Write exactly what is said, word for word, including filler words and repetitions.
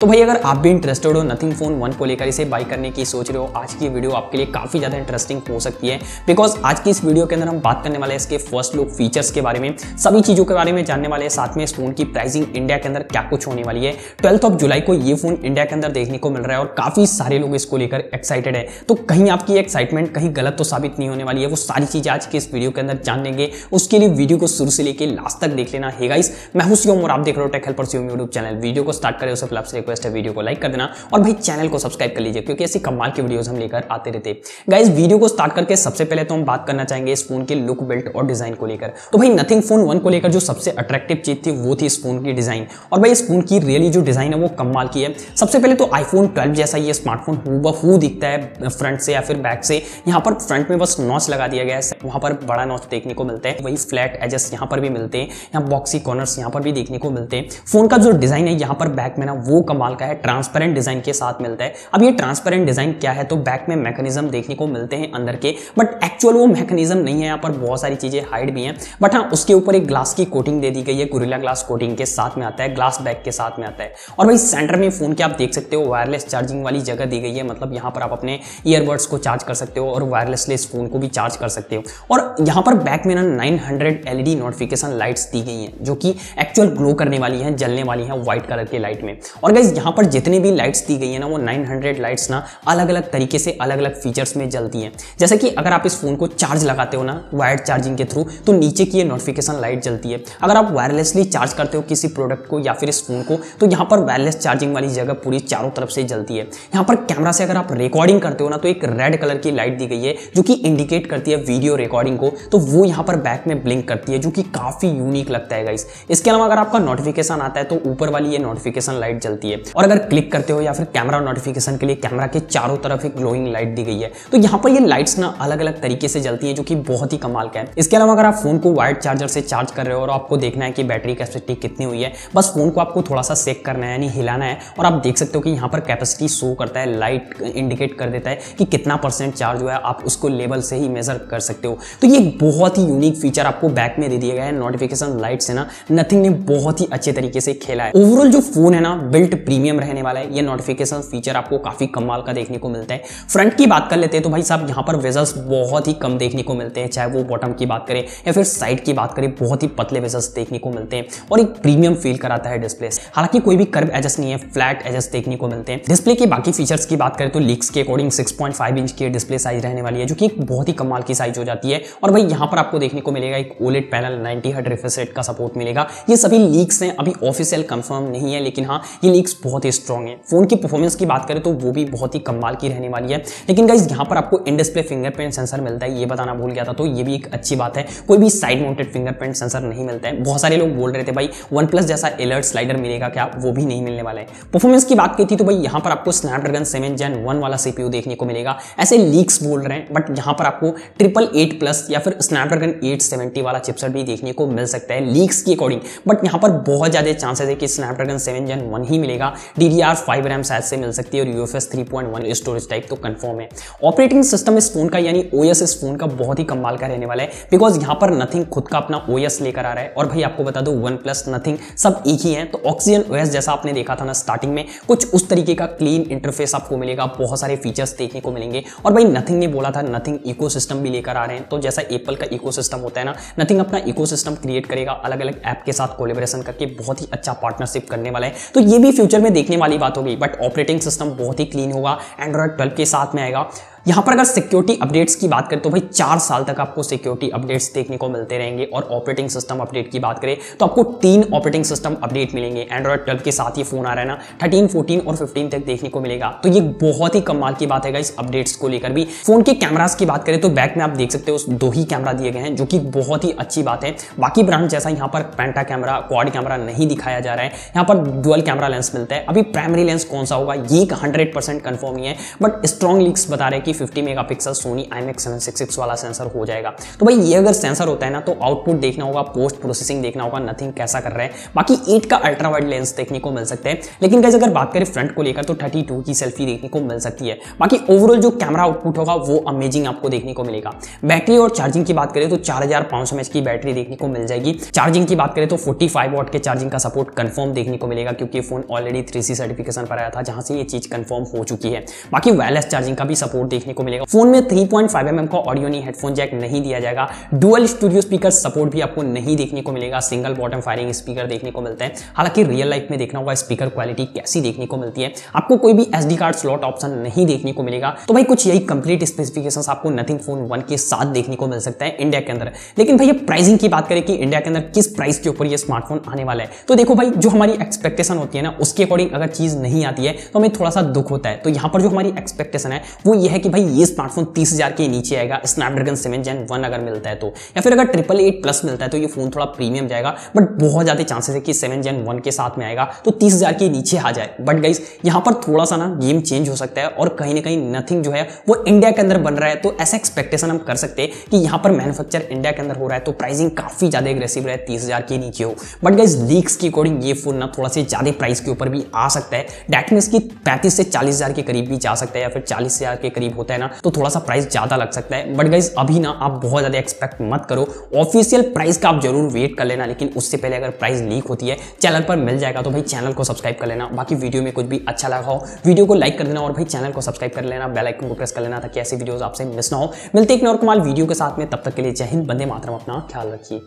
तो भाई अगर आप भी इंटरेस्टेड हो नथिंग फोन वन को लेकर इसे बाई करने की सोच रहे हो, आज की वीडियो आपके लिए काफ़ी ज़्यादा इंटरेस्टिंग हो सकती है, बिकॉज आज की इस वीडियो के अंदर हम बात करने वाले हैं इसके फर्स्ट लुक फीचर्स के बारे में, सभी चीज़ों के बारे में जानने वाले हैं। साथ में इस फोन की प्राइसिंग इंडिया के अंदर क्या कुछ होने वाली है। ट्वेल्थ ऑफ जुलाई को ये फोन इंडिया के अंदर देखने को मिल रहा है और काफ़ी सारे लोग इसको लेकर एक्साइटेड है, तो कहीं आपकी एक्साइटमेंट कहीं गलत तो साबित नहीं होने वाली है। वो सारी चीज़ आज की इस वीडियो के अंदर जान लेंगे, उसके लिए वीडियो को शुरू से लेकर लास्ट तक देख लेना। हे गाइस, मैं हूं शिवम और आप देख रहे हो Tech Helpers YouTube channel. Video को स्टार्ट करें उससे पहले आपसे वीडियो को लाइक कर देना और भाई चैनल को सब्सक्राइब कर लीजिए, क्योंकि ऐसी कमाल की वीडियोस हम लेकर आते रहते हैं। गाइस, वीडियो को स्टार्ट करके सबसे पहले तो हम बात करना चाहेंगे इस फोन के लुक, बिल्ड और डिजाइन को लेकर। तो भाई नथिंग फोन वन को लेकर जो सबसे अट्रैक्टिव चीज थी वो थी इस फोन की डिजाइन, और भाई इस फोन की रियली जो डिजाइन है वो कमाल की है। सबसे पहले तो आईफोन ट्वेल्व जैसा ये स्मार्टफोन हूबहू दिखता है फ्रंट से या फिर बैक से। यहाँ पर फ्रंट में बस नॉच लगा दिया गया है, वहां पर बड़ा नॉच देखने को मिलता है, वही फ्लैट एजेस यहाँ पर भी मिलते हैं, यहाँ बॉक्सी कॉर्नर्स यहाँ पर भी देखने को मिलते हैं। फोन का जो डिजाइन है यहाँ पर बैक में ना वो कमाल का है, ट्रांसपेरेंट डिजाइन के साथ मिलता है। अब ये ट्रांसपेरेंट डिजाइन क्या है, तो बैक में मैकेनिज्म देखने को मिलते हैं अंदर के, बट एक्चुअल वो मैकेनिज्म नहीं है। यहाँ पर बहुत सारी चीजें हाइड भी हैं, बट हाँ उसके ऊपर एक ग्लास की कोटिंग दे दी गई है, गोरिल्ला ग्लास कोटिंग के साथ में आता है, ग्लास बैक के साथ में आता है। और भाई सेंटर में फोन के आप देख सकते हो वायरलेस चार्जिंग वाली जगह दी गई है, मतलब यहाँ पर आप अपने ईयरबड्स को चार्ज कर सकते हो और वायरलेसली इस फोन को भी चार्ज कर सकते हो। और यहाँ पर बैक में ना nine hundred LED notification lights दी गई हैं, जो कि एक्चुअल ग्लो करने वाली है, जलने वाली है व्हाइट कलर के लाइट में। और गाइस, यहाँ पर जितनी भी लाइट्स दी गई है ना वो नौ सौ लाइट्स ना अलग अलग तरीके से अलग अलग फीचर्स में जलती हैं। जैसे कि अगर आप इस फोन को चार्ज लगाते हो ना वायर्ड चार्जिंग के थ्रू, तो नीचे की ये नोटिफिकेशन लाइट जलती है। अगर आप वायरलेसली चार्ज करते हो किसी प्रोडक्ट को या फिर इस फोन को, तो यहाँ पर वायरलेस चार्जिंग वाली जगह पूरी चारों तरफ से जलती है। यहाँ पर कैमरा से अगर आप रिकॉर्डिंग करते हो ना तो एक रेड कलर की लाइट दी गई है, जो कि इंडिकेट करती है वीडियो रिकॉर्डिंग को, तो वो यहाँ पर बैक में ब्लिंक करती है, जो कि काफी यूनिक लगता है गाइस। इसके अलावा अगर आपका नोटिफिकेशन आता है तो ऊपर वाली ये नोटिफिकेशन लाइट जलती है, और अगर क्लिक करते हो या फिर कैमरा नोटिफिकेशन के लिए कैमरा के चारों तरफ एक ग्लोइंग लाइट दी गई है, तो यहाँ पर ये लाइट्स ना अलग अलग तरीके से जलती है, जो कि बहुत ही कमाल का है। इसके अलावा अगर आप फोन को वायर्ड चार्जर से चार्ज कर रहे हो और आपको देखना है कि बैटरी कैपेसिटी कितनी हुई है, बस फोन को आपको थोड़ा सा सेक करना है यानी हिलाना है, और आप देख सकते हो कि यहाँ पर कैपेसिटी शो करता है, लाइट इंडिकेट कर देता है कि कितना परसेंट चार्ज हुआ है, आप उसको लेवल से ही मेजर कर सकते हो। तो ये बहुत ही यूनिक फीचर आपको बैक में दे दिया गया है, नोटिफिकेशन लाइट से ना नथिंग ने बहुत ही अच्छे तरीके से खेला है। ओवरऑल जो फोन है ना बिल्ट प्रीमियम रहने वाला है, ये नोटिफिकेशन फीचर आपको काफी कमाल का देखने को मिलता है। फ्रंट की बात कर लेते हैं तो भाई साहब यहाँ पर वेजल्स बहुत ही कम देखने को मिलते हैं, चाहे वो बॉटम की बात करें या फिर साइड की बात करें, बहुत ही पतले वेजल्स देखने को मिलते हैं और एक प्रीमियम फील कराता है डिस्प्ले। हालांकि कोई भी कर्व एजेस नहीं है, फ्लैट एजेस देखने को मिलते हैं। डिस्प्ले के बाकी फीचर्स की बात करें तो लीक्स के according six point five inch की डिस्प्ले साइज रहने वाली है, जो कि एक बहुत ही कमाल की साइज हो जाती है। और भाई यहाँ पर आपको देखने को मिलेगा एक OLED panel, ninety hertz refresh rate का सपोर्ट मिलेगा। ये सभी लीक्स हैं, अभी ऑफिशियल कंफर्म नहीं है, लेकिन हाँ ये लीक्स बहुत ही स्ट्रॉन्ग है। फोन की परफॉर्मेंस की बात करें तो वो भी बहुत ही कमाल की रहने वाली है। लेकिन गाइस यहाँ पर आपको इन डिस्प्ले फिंगरप्रिंट सेंसर मिलता है, ये बताना भूल गया था, तो ये भी एक अच्छी बात है, कोई भी साइड माउंटेड फिंगरप्रिंट सेंसर नहीं मिलता है। बहुत सारे लोग बोल रहे थे भाई वन प्लस जैसा अलर्ट स्लाइडर मिलेगा क्या, वो भी नहीं मिलने वाला है। परफॉर्मेंस की बात की थी तो भाई यहाँ पर आपको स्नैपड्रैगन सेवन जेन वन वाला सीपीयू देखने को मिलेगा, ऐसे लीक्स बोल रहे हैं, बट यहाँ पर आपको ट्रिपल एट प्लस या फिर स्नैपड्रैगन एट सेवेंटी वाला चिपसेट भी देखने को मिल सकता है लीक्स के अकॉर्डिंग, बट यहाँ पर बहुत ज्यादा चांसेस है कि स्नैपड्रैगन सेवन जेन वन ही मिलेगा। D D R five RAM शायद से मिल सकती है और U F S three point one storage type तो कंफर्म है। ऑपरेटिंग सिस्टम इस फोन का यानी ओ एस इस फोन का बहुत ही कमाल का रहने वाला है, बिकॉज यहाँ पर नथिंग खुद का अपना ओ एस लेकर आ रहा है। और भाई आपको बता दो वन प्लस नथिंग सब एक ही है, तो ऑक्सीजन ओ एस जैसा आपने देखा था ना स्टार्टिंग में, कुछ उस तरीके का क्लीन इंटरफेस आपको मिलेगा, बहुत सारे फीचर्स देखने को मिलेंगे। और भाई नथिंग ने बोला था नथिंग इकोसिस्टम भी लेकर आ रहे हैं, तो जैसा एप्पल का इकोसिस्टम होता है ना, नथिंग अपना इकोसिस्टम क्रिएट करेगा अलग अलग ऐप के साथ कोलेबोरेशन करके, बहुत ही अच्छा पार्टनरशिप करने वाला है, तो ये भी फ्यूचर में देखने वाली बात होगी। बट ऑपरेटिंग सिस्टम बहुत ही क्लीन होगा, एंड्रॉइड ट्वेल्व के साथ में आएगा। यहाँ पर अगर सिक्योरिटी अपडेट्स की बात करें तो भाई चार साल तक आपको सिक्योरिटी अपडेट्स देखने को मिलते रहेंगे। और ऑपरेटिंग सिस्टम अपडेट की बात करें तो आपको तीन ऑपरेटिंग सिस्टम अपडेट मिलेंगे, एंड्रॉइड ट्वेल्व के साथ ये फोन आ रहा है ना, थर्टीन, फोर्टीन और फिफ्टीन तक देखने को मिलेगा, तो ये बहुत ही कमाल की बात है इस अपडेट्स को लेकर भी। फोन के कैमरास की बात करें तो बैक में आप देख सकते हो दो ही कैमरा दिए गए हैं, जो कि बहुत ही अच्छी बात है। बाकी ब्रांड जैसा यहाँ पर पेंटा कैमरा, क्वाड कैमरा नहीं दिखाया जा रहा है, यहाँ पर डुअल कैमरा लेंस मिलता है। अभी प्राइमरी लेंस कौन सा होगा ये हंड्रेड परसेंट कन्फर्म नहीं है, बट स्ट्रॉन्ग लीक्स बता रहे हैं कि fifty megapixel Sony I M X seven six six वाला सेंसर हो जाएगा। तो भाई ये अगर सेंसर होता है ना तो आउटपुट देखना होगा, पोस्ट प्रोसेसिंग देखना होगा, नथिंग कैसा कर रहे हैं। बाकी एट का अल्ट्रा वाइड लेंस देखने को मिल सकते हैं। लेकिन गाइस अगर बात करें फ्रंट को लेकर तो थर्टी टू की सेल्फी देखने को मिल सकती है। बाकी ओवरऑल जो कैमरा आउटपुट होगा वो अमेजिंग आपको देखने को मिलेगा। बैटरी और चार्जिंग की बात करें तो चार हजार पांच सौ एमएच की बैटरी देखने को मिल जाएगी। चार्जिंग की बात करें तो फोर्टी फाइव वॉट के चार्जिंग का सपोर्ट कंफर्म देखने को मिलेगा, क्योंकि phone already three C certification पर आया था जहां से ये चीज कंफर्म हो चुकी है। बाकी वायरलेस चार्जिंग का भी सपोर्ट देखने को मिलेगा। फोन में three point five M M का ऑडियो नहीं, हेडफोन जैक नहीं दिया जाएगा। डुअल स्टूडियो स्पीकर सपोर्ट भी आपको नहीं देखने को मिलेगा। सिंगल बॉटम फायरिंग स्पीकर देखने को मिलते हैं। हालांकि रियल लाइफ में देखना होगा स्पीकर क्वालिटी कैसी देखने को मिलती है। आपको कोई भी एसडी कार्ड स्लॉट ऑप्शन नहीं देखने को मिलेगा। तो भाई कुछ यही कंप्लीट स्पेसिफिकेशंस आपको नथिंग फोन वन के साथ देखने को मिल सकता है इंडिया के अंदर। लेकिन भाई प्राइसिंग की बात करें कि इंडिया के अंदर किस प्राइस के ऊपर ये स्मार्टफोन आने वाला है, तो देखो भाई जो हमारी एक्सपेक्टेशन होती है ना उसके अकॉर्डिंग अगर चीज नहीं आती है तो हमें थोड़ा सा दुख होता है। तो यहाँ पर जो हमारी एक्सपेक्टेशन है वो ये है कि भाई ये स्मार्टफोन तीस हजार के नीचे आएगा, स्नैपड्रैगन सेवन जेन वन अगर मिलता है तो, या फिर अगर ट्रिपल एट प्लस मिलता है तो ये फोन थोड़ा प्रीमियम जाएगा। बट बहुत ज्यादा चांसेस है कि सेवन जेन वन के साथ में आएगा तो तीस हजार के नीचे आ जाए। बट गाइस यहाँ पर थोड़ा सा ना गेम चेंज हो सकता है और कहीं ना कहीं नथिंग जो है वो इंडिया के अंदर बन रहा है। तो ऐसा एक्सपेक्टेशन हम कर सकते हैं कि यहाँ पर मैन्युफैक्चर इंडिया के अंदर हो रहा है तो प्राइसिंग काफी ज्यादा एग्रेसिव रहे, तीस हजार के नीचे हो। बट गाइस लीक्स के अकॉर्डिंग ये फोन ना थोड़ा से ज्यादा प्राइस के ऊपर भी आ सकता है। डेट मींस की पैंतीस से चालीस हजार के करीब भी जा सकता है, या फिर चालीस हजार के करीब होता है ना तो थोड़ा सा प्राइस ज्यादा लग सकता है। बट गाइस अभी ना आप बहुत ज्यादा एक्सपेक्ट मत करो। ऑफिशियल प्राइस का आप जरूर वेट कर लेना, लेकिन उससे पहले अगर प्राइस लीक होती है चैनल पर मिल जाएगा तो भाई चैनल को सब्सक्राइब कर लेना। बाकी वीडियो में कुछ भी अच्छा लगा हो वीडियो को लाइक कर देना और भाई चैनल को सब्सक्राइब कर लेना, बेल आइकन को प्रेस कर लेना ताकि ऐसे वीडियोस आपसे मिस ना हो। मिलते हैं एक नॉर्मल वीडियो के साथ में, तब तक के लिए जय हिंद, वंदे मातरम, अपना ख्याल रखिए।